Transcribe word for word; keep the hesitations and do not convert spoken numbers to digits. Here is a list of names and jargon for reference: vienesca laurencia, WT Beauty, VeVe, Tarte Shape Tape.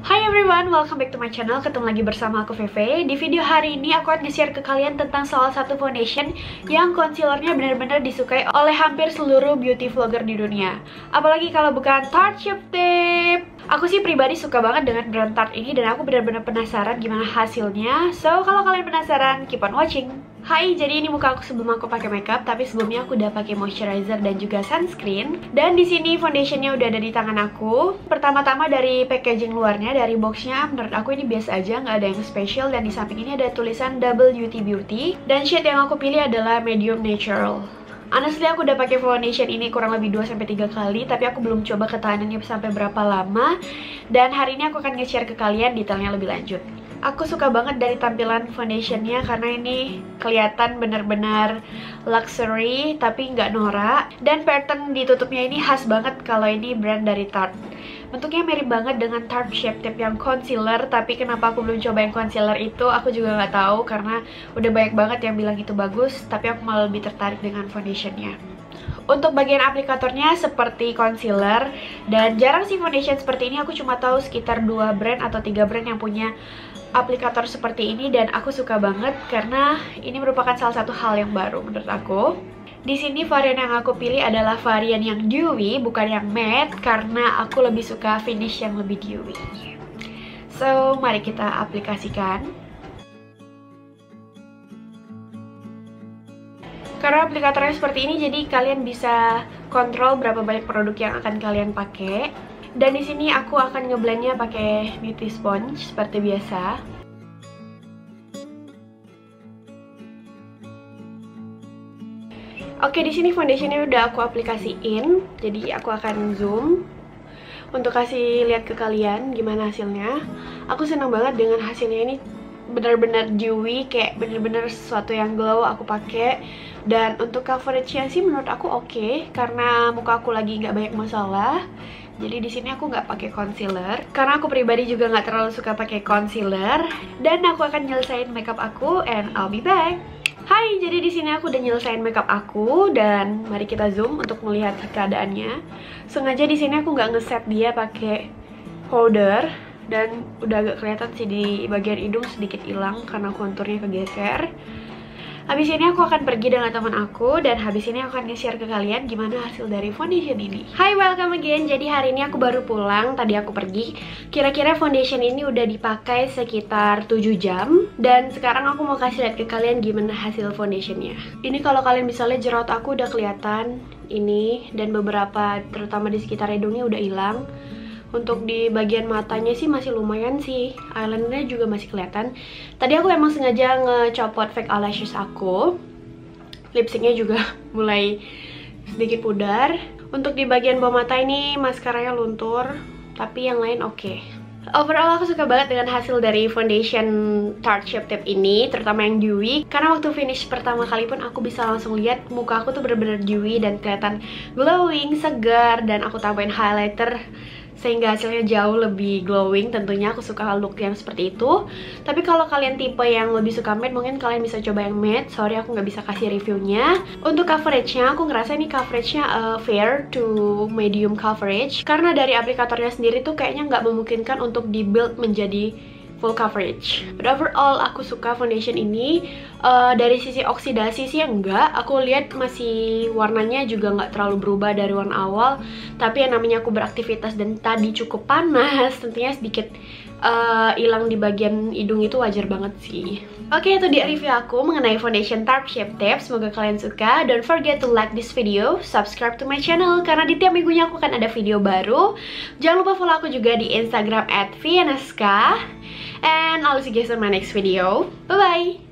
Hi everyone, welcome back to my channel. Ketemu lagi bersama aku VeVe. Di video hari ini aku akan nge-share ke kalian tentang salah satu foundation yang concealernya benar-benar disukai oleh hampir seluruh beauty vlogger di dunia. Apalagi kalau bukan Tarte Shape Tape. Aku sih pribadi suka banget dengan brand Tarte ini dan aku benar-benar penasaran gimana hasilnya. So, kalau kalian penasaran, keep on watching. Hai, jadi ini muka aku sebelum aku pakai makeup, tapi sebelumnya aku udah pakai moisturizer dan juga sunscreen. Dan di sini foundationnya udah ada di tangan aku. Pertama-tama dari packaging luarnya, dari boxnya, menurut aku ini biasa aja, nggak ada yang spesial. Dan di samping ini ada tulisan W T Beauty. Dan shade yang aku pilih adalah medium natural. Honestly, aku udah pakai foundation ini kurang lebih dua sampai tiga kali, tapi aku belum coba ketahanannya sampai berapa lama. Dan hari ini aku akan nge-share ke kalian detailnya lebih lanjut. Aku suka banget dari tampilan foundationnya karena ini kelihatan bener-bener luxury tapi nggak norak. Dan pattern ditutupnya ini khas banget kalau ini brand dari Tarte. Bentuknya mirip banget dengan Tarte Shape Tape yang concealer, tapi kenapa aku belum coba yang concealer itu aku juga nggak tahu karena udah banyak banget yang bilang itu bagus, tapi aku malah lebih tertarik dengan foundationnya. Untuk bagian aplikatornya seperti concealer, dan jarang sih foundation seperti ini, aku cuma tahu sekitar dua brand atau tiga brand yang punya aplikator seperti ini, dan aku suka banget karena ini merupakan salah satu hal yang baru menurut aku. Di sini varian yang aku pilih adalah varian yang dewy, bukan yang matte, karena aku lebih suka finish yang lebih dewy. So, mari kita aplikasikan. Karena aplikatornya seperti ini, jadi kalian bisa kontrol berapa banyak produk yang akan kalian pakai. Dan di sini aku akan ngeblendnya pakai beauty sponge seperti biasa. Oke, di sini foundationnya udah aku aplikasiin, jadi aku akan zoom untuk kasih lihat ke kalian gimana hasilnya. Aku senang banget dengan hasilnya, ini benar-benar dewy, kayak benar-benar sesuatu yang glow aku pakai. Dan untuk coveragenya sih menurut aku oke, okay, karena muka aku lagi nggak banyak masalah. Jadi di sini aku nggak pakai concealer karena aku pribadi juga nggak terlalu suka pakai concealer. Dan aku akan nyelesain makeup aku, and I'll be back. Hai, jadi di sini aku udah nyelesain makeup aku, dan mari kita zoom untuk melihat keadaannya. Sengaja di sini aku nggak ngeset dia pakai powder, dan udah agak kelihatan sih di bagian hidung sedikit hilang karena konturnya kegeser. Habis ini aku akan pergi dengan teman aku, dan habis ini aku akan nge-share ke kalian gimana hasil dari foundation ini. Hi, welcome again. Jadi hari ini aku baru pulang, tadi aku pergi. Kira-kira foundation ini udah dipakai sekitar tujuh jam. Dan sekarang aku mau kasih lihat ke kalian gimana hasil foundationnya. Ini kalau kalian bisa lihat jerawat aku udah kelihatan, ini, dan beberapa terutama di sekitar hidungnya udah hilang. Untuk di bagian matanya sih masih lumayan sih, eyelinernya juga masih kelihatan. Tadi aku emang sengaja ngecopot fake eyelashes aku. Lipsticknya juga mulai sedikit pudar. Untuk di bagian bawah mata ini maskaranya luntur, tapi yang lain oke. Okay. Overall aku suka banget dengan hasil dari foundation Tarte Shape Tape ini, terutama yang dewy. Karena waktu finish pertama kali pun aku bisa langsung lihat muka aku tuh bener-bener dewy dan kelihatan glowing, segar. Dan aku tambahin highlighter sehingga hasilnya jauh lebih glowing. Tentunya aku suka look yang seperti itu. Tapi kalau kalian tipe yang lebih suka matte, mungkin kalian bisa coba yang matte. Sorry, aku nggak bisa kasih reviewnya. Untuk coveragenya, aku ngerasa ini coveragenya uh, fair to medium coverage. Karena dari aplikatornya sendiri tuh kayaknya nggak memungkinkan untuk di-build menjadi full coverage. But overall aku suka foundation ini. uh, Dari sisi oksidasi sih enggak, aku lihat masih warnanya juga nggak terlalu berubah dari warna awal. Tapi yang namanya aku beraktivitas dan tadi cukup panas, tentunya sedikit hilang uh, di bagian hidung itu wajar banget sih. Oke, okay, itu dia review aku mengenai foundation Tarte Shape Tape. Semoga kalian suka. Don't forget to like this video, subscribe to my channel karena di tiap minggunya aku akan ada video baru. Jangan lupa follow aku juga di Instagram at vienaska. And I'll see you guys on my next video. Bye-bye!